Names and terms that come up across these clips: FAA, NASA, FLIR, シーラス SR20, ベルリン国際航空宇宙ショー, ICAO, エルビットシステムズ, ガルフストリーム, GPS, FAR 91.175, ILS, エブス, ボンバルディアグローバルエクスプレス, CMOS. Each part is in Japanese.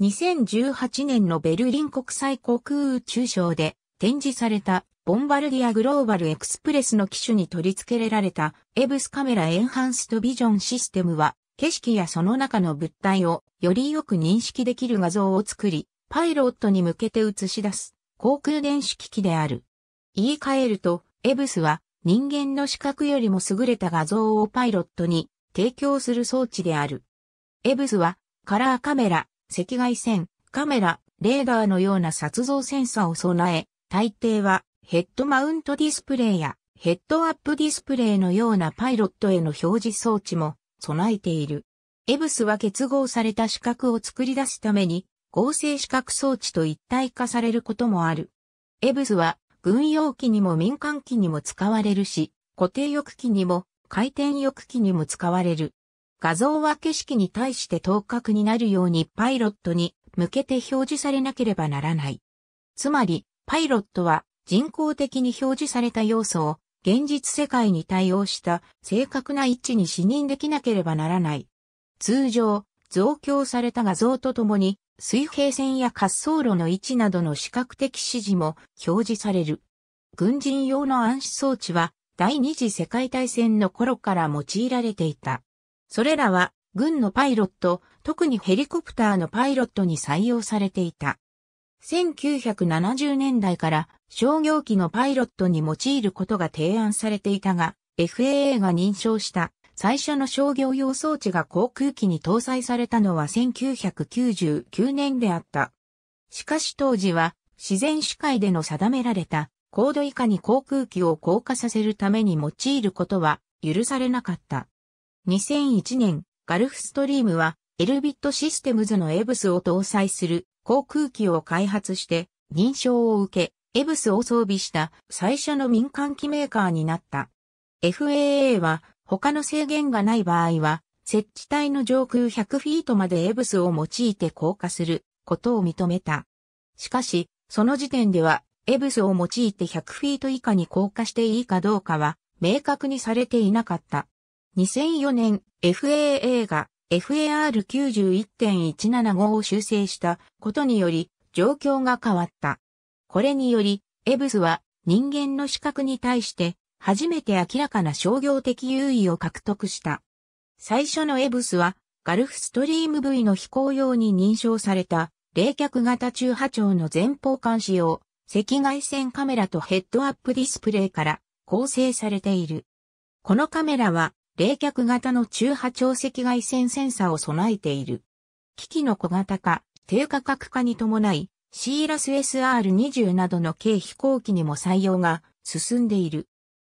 2018年のベルリン国際航空宇宙ショーで展示されたボンバルディアグローバルエクスプレスの機種に取り付けられたエブスカメラエンハンスドビジョンシステムは景色やその中の物体をよりよく認識できる画像を作りパイロットに向けて映し出す航空電子機器である。言い換えるとエブスは人間の視覚よりも優れた画像をパイロットに提供する装置である。エブスはカラーカメラ、赤外線、カメラ、レーダーのような撮像センサーを備え、大抵はヘッドマウントディスプレイやヘッドアップディスプレイのようなパイロットへの表示装置も備えている。エブスは結合された視覚を作り出すために合成視覚装置と一体化されることもある。エブスは軍用機にも民間機にも使われるし、固定翼機にも回転翼機にも使われる。画像は景色に対して等角になるようにパイロットに向けて表示されなければならない。つまり、パイロットは人工的に表示された要素を現実世界に対応した正確な位置に視認できなければならない。通常、増強された画像とともに、水平線や滑走路の位置などの視覚的指示も表示される。軍人用の暗視装置は第二次世界大戦の頃から用いられていた。それらは軍のパイロット、特にヘリコプターのパイロットに採用されていた。1970年代から商業機のパイロットに用いることが提案されていたが、FAA が認証した最初の商業用装置が航空機に搭載されたのは1999年であった。しかし当時は自然視界での定められた高度以下に航空機を降下させるために用いることは許されなかった。2001年、ガルフストリームはエルビットシステムズのエブスを搭載する航空機を開発して認証を受け、エブスを装備した最初の民間機メーカーになった。FAA は他の制限がない場合は、設置体の上空100フィートまでエブスを用いて降下することを認めた。しかし、その時点では、エブスを用いて100フィート以下に降下していいかどうかは、明確にされていなかった。2004年、FAA が FAR 91.175 を修正したことにより、状況が変わった。これにより、エブスは人間の視覚に対して、初めて明らかな商業的優位を獲得した。最初のエブスは、ガルフストリーム V の飛行用に認証された、冷却型中波長の前方監視用、赤外線カメラとヘッドアップディスプレイから構成されている。このカメラは、冷却型の中波長赤外線センサーを備えている。機器の小型化、低価格化に伴い、シーラス SR20 などの軽飛行機にも採用が進んでいる。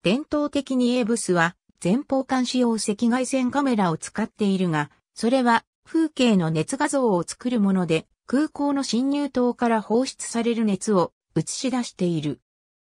伝統的にエブスは前方監視用赤外線カメラを使っているが、それは風景の熱画像を作るもので、空港の進入灯から放出される熱を映し出している。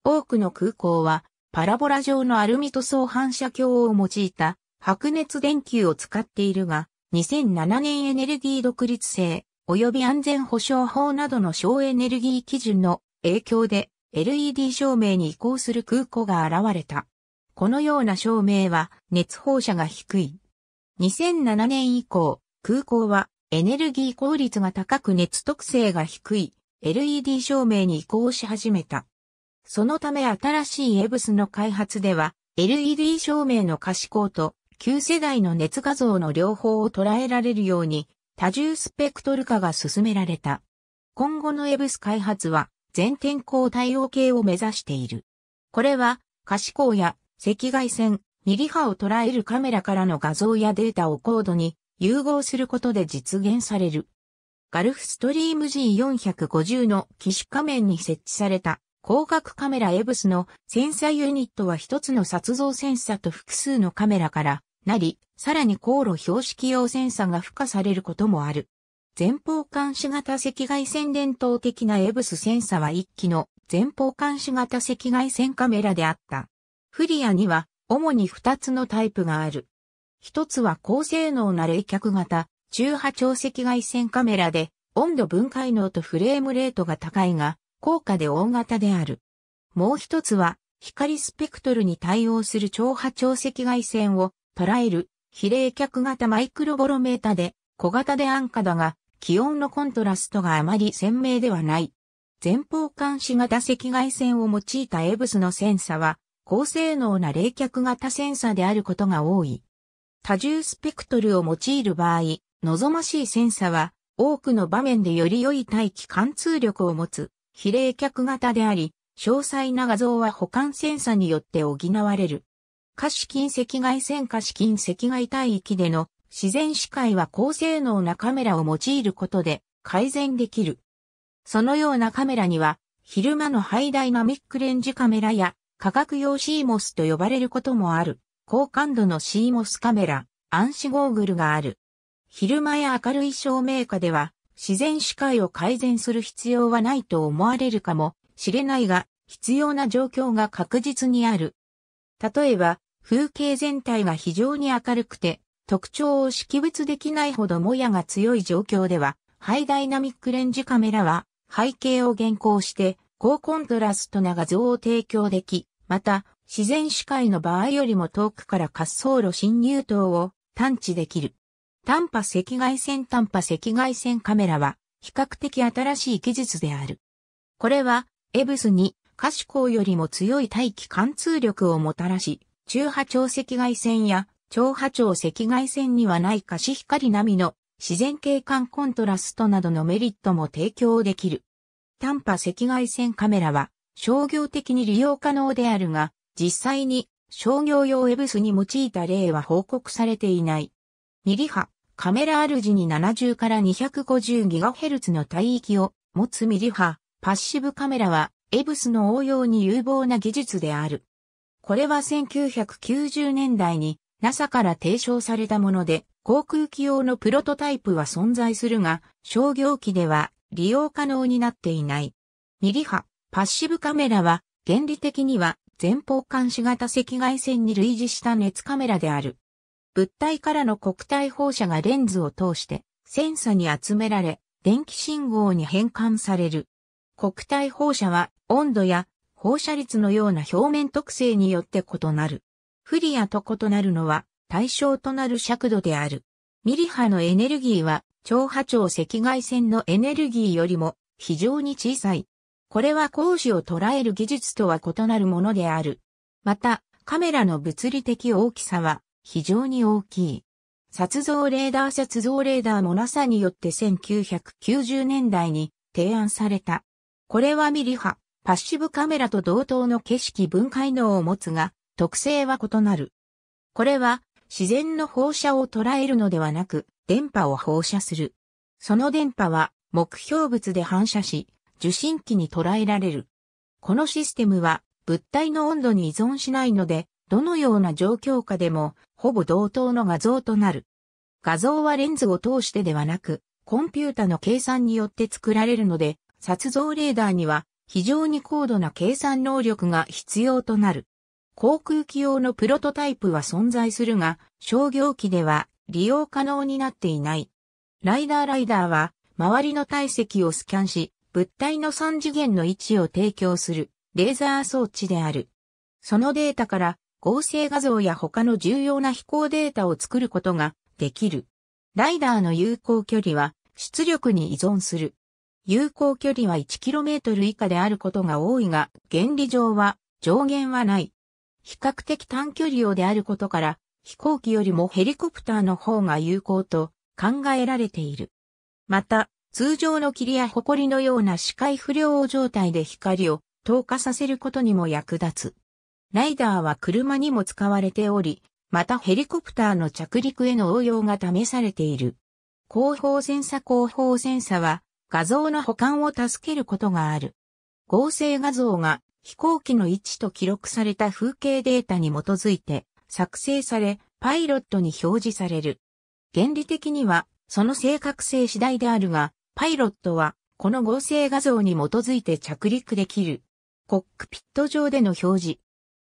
多くの空港はパラボラ状のアルミ塗装反射鏡を用いた白熱電球を使っているが、2007年エネルギー独立性及び安全保障法などの省エネルギー基準の影響で、LED 照明に移行する空港が現れた。このような照明は熱放射が低い。2007年以降、空港はエネルギー効率が高く熱特性が低い LED 照明に移行し始めた。そのため新しいエブスの開発では LED 照明の可視光と旧世代の熱画像の両方を捉えられるように多重スペクトル化が進められた。今後のエブス開発は全天候対応系を目指している。これは、可視光や赤外線、二里波を捉えるカメラからの画像やデータを高度に融合することで実現される。ガルフストリーム G450 の機種下面に設置された広角カメラエブスのセンサユニットは一つの撮像センサと複数のカメラからなり、さらに航路標識用センサが付加されることもある。前方監視型赤外線伝統的なエブスセンサは1機の前方監視型赤外線カメラであった。フリアには主に2つのタイプがある。1つは高性能な冷却型中波長赤外線カメラで温度分解能とフレームレートが高いが高価で大型である。もう1つは光スペクトルに対応する長波長赤外線を捉える非冷却型マイクロボロメータで小型で安価だが気温のコントラストがあまり鮮明ではない。前方監視型赤外線を用いたエブスのセンサは、高性能な冷却型センサであることが多い。多重スペクトルを用いる場合、望ましいセンサは、多くの場面でより良い大気貫通力を持つ、非冷却型であり、詳細な画像は補完センサによって補われる。可視近赤外線可視近赤外帯域での自然視界は高性能なカメラを用いることで改善できる。そのようなカメラには昼間のハイダイナミックレンジカメラや化学用 CMOS と呼ばれることもある高感度の CMOS カメラ、暗視ゴーグルがある。昼間や明るい照明下では自然視界を改善する必要はないと思われるかもしれないが必要な状況が確実にある。例えば風景全体が非常に明るくて、特徴を識別できないほどもやが強い状況では、ハイダイナミックレンジカメラは背景を減光して、高コントラストな画像を提供でき、また、自然視界の場合よりも遠くから滑走路進入等を探知できる。短波赤外線カメラは、比較的新しい技術である。これは、エブスに、可視光よりも強い大気貫通力をもたらし、中波長赤外線や長波長赤外線にはない可視光並みの自然景観コントラストなどのメリットも提供できる。短波赤外線カメラは商業的に利用可能であるが、実際に商業用エブスに用いた例は報告されていない。ミリ波、カメラあるじに70から250ギガヘルツの帯域を持つミリ波、パッシブカメラはエブスの応用に有望な技術である。これは1990年代に NASA から提唱されたもので、航空機用のプロトタイプは存在するが、商業機では利用可能になっていない。ミリ波、パッシブカメラは、原理的には前方監視型赤外線に類似した熱カメラである。物体からの固体放射がレンズを通して、センサに集められ、電気信号に変換される。固体放射は温度や、放射率のような表面特性によって異なる。フリアと異なるのは対象となる尺度である。ミリ波のエネルギーは長波長赤外線のエネルギーよりも非常に小さい。これは光子を捉える技術とは異なるものである。また、カメラの物理的大きさは非常に大きい。撮像レーダーも NASA によって1990年代に提案された。これはミリ波。パッシブカメラと同等の景色分解能を持つが、特性は異なる。これは、自然の放射を捉えるのではなく、電波を放射する。その電波は、目標物で反射し、受信機に捉えられる。このシステムは、物体の温度に依存しないので、どのような状況下でも、ほぼ同等の画像となる。画像はレンズを通してではなく、コンピュータの計算によって作られるので、撮像レーダーには、非常に高度な計算能力が必要となる。航空機用のプロトタイプは存在するが、商業機では利用可能になっていない。ライダーは、周りの体積をスキャンし、物体の3次元の位置を提供する、レーザー装置である。そのデータから、合成画像や他の重要な飛行データを作ることができる。ライダーの有効距離は、出力に依存する。有効距離は 1km 以下であることが多いが、原理上は上限はない。比較的短距離用であることから、飛行機よりもヘリコプターの方が有効と考えられている。また、通常の霧や埃のような視界不良状態で光を透過させることにも役立つ。ライダーは車にも使われており、またヘリコプターの着陸への応用が試されている。後方センサは、画像の保管を助けることがある。合成画像が飛行機の位置と記録された風景データに基づいて作成され、パイロットに表示される。原理的にはその正確性次第であるが、パイロットはこの合成画像に基づいて着陸できる。コックピット上での表示。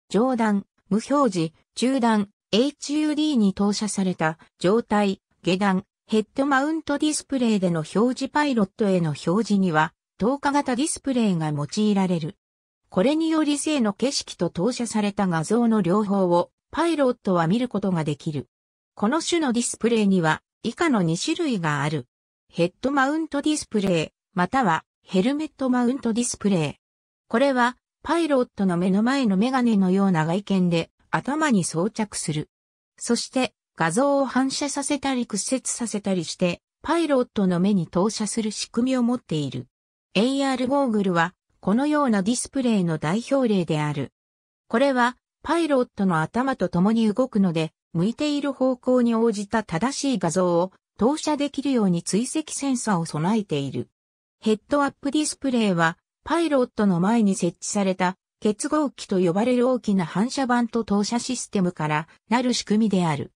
上段、無表示、中段、HUD に投射された状態、下段、ヘッドマウントディスプレイでの表示パイロットへの表示には、透過型ディスプレイが用いられる。これにより正の景色と投射された画像の両方をパイロットは見ることができる。この種のディスプレイには以下の2種類がある。ヘッドマウントディスプレイ、またはヘルメットマウントディスプレイ。これはパイロットの目の前のメガネのような外見で頭に装着する。そして画像を反射させたり屈折させたりしてパイロットの目に投射する仕組みを持っている。AR ゴーグルはこのようなディスプレイの代表例である。これはパイロットの頭と共に動くので、向いている方向に応じた正しい画像を投射できるように追跡センサを備えている。ヘッドアップディスプレイは、パイロットの前に設置された結合器と呼ばれる大きな反射板と投射システムからなる仕組みである。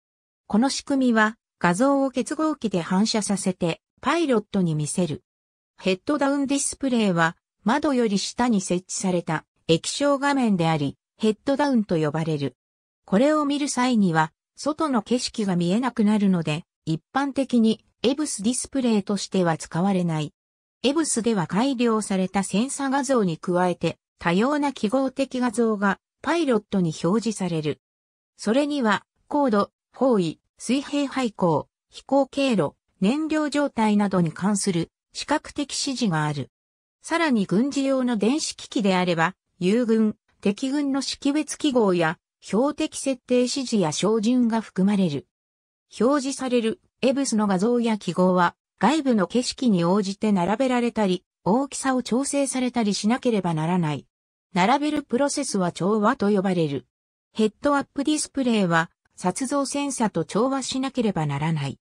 この仕組みは、画像を結合器で反射させて、パイロットに見せる。ヘッドダウンディスプレイは、窓より下に設置された液晶画面であり、ヘッドダウンと呼ばれる。これを見る際には、外の景色が見えなくなるので、一般的にエブスディスプレイとしては使われない。エブスでは改良されたセンサ画像に加えて、多様な記号的画像がパイロットに表示される。それには、高度、方位、水平飛行、飛行経路、燃料状態などに関する視覚的指示がある。さらに軍事用の電子機器であれば、友軍、敵軍の識別記号や標的設定指示や照準が含まれる。表示されるエブスの画像や記号は外部の景色に応じて並べられたり、大きさを調整されたりしなければならない。並べるプロセスは調和と呼ばれる。ヘッドアップディスプレイは撮像センサと調和しなければならない。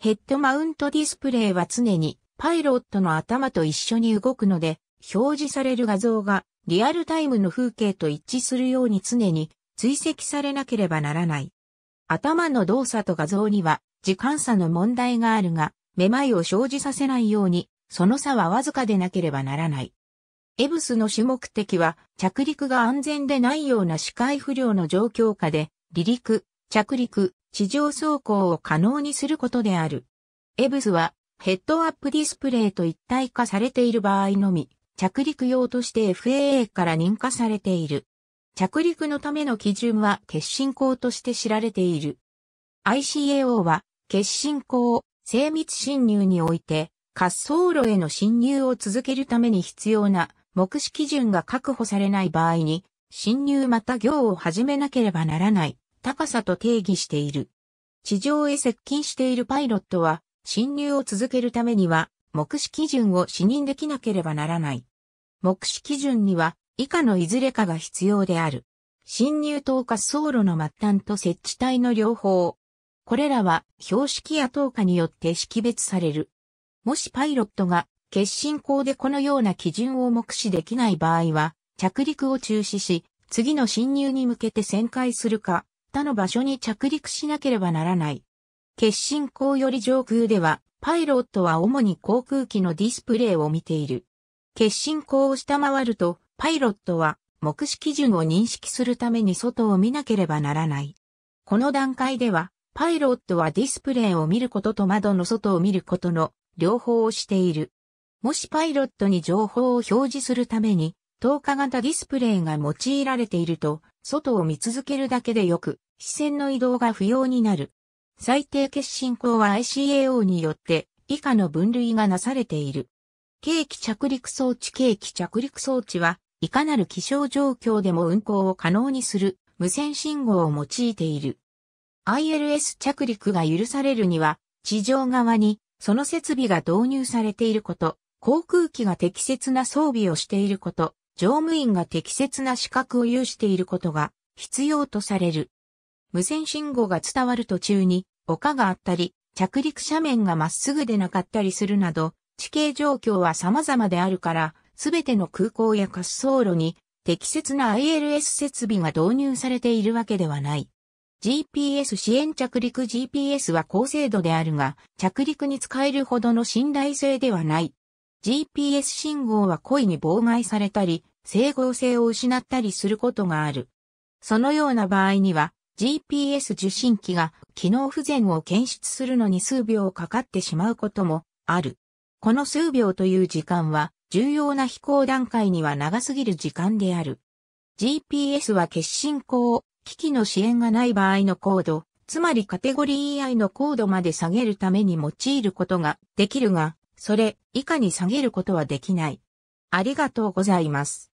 ヘッドマウントディスプレイは常にパイロットの頭と一緒に動くので、表示される画像がリアルタイムの風景と一致するように常に追跡されなければならない。頭の動作と画像には時間差の問題があるが、めまいを生じさせないように、その差はわずかでなければならない。エブスの主目的は、着陸が安全でないような視界不良の状況下で、離陸、着陸、地上走行を可能にすることである。エブスは、ヘッドアップディスプレイと一体化されている場合のみ、着陸用として FAA から認可されている。着陸のための基準は決進光として知られている。ICAO は決進光を精密進入において滑走路への進入を続けるために必要な目視基準が確保されない場合に進入また行を始めなければならない高さと定義している。地上へ接近しているパイロットは進入を続けるためには目視基準を視認できなければならない。目視基準には以下のいずれかが必要である。進入と滑走路の末端と接地帯の両方。これらは標識や灯火によって識別される。もしパイロットが決進光でこのような基準を目視できない場合は、着陸を中止し、次の進入に向けて旋回するか、他の場所に着陸しなければならない。決進光より上空では、パイロットは主に航空機のディスプレイを見ている。決進光を下回ると、パイロットは目視基準を認識するために外を見なければならない。この段階では、パイロットはディスプレイを見ることと窓の外を見ることの両方をしている。もしパイロットに情報を表示するために、透過型ディスプレイが用いられていると、外を見続けるだけでよく、視線の移動が不要になる。最低決進光は ICAO によって以下の分類がなされている。計器着陸装置計器着陸装置はいかなる気象状況でも運航を可能にする無線信号を用いている。ILS 着陸が許されるには地上側にその設備が導入されていること、航空機が適切な装備をしていること、乗務員が適切な資格を有していることが必要とされる。無線信号が伝わる途中に丘があったり、着陸斜面がまっすぐでなかったりするなど、地形状況は様々であるから、すべての空港や滑走路に適切な ILS 設備が導入されているわけではない。GPS 支援着陸 GPS は高精度であるが、着陸に使えるほどの信頼性ではない。GPS 信号は故意に妨害されたり、整合性を失ったりすることがある。そのような場合には、GPS 受信機が機能不全を検出するのに数秒かかってしまうこともある。この数秒という時間は重要な飛行段階には長すぎる時間である。GPS は決進光、機器の支援がない場合の高度、つまりカテゴリー以外の高度まで下げるために用いることができるが、それ以下に下げることはできない。ありがとうございます。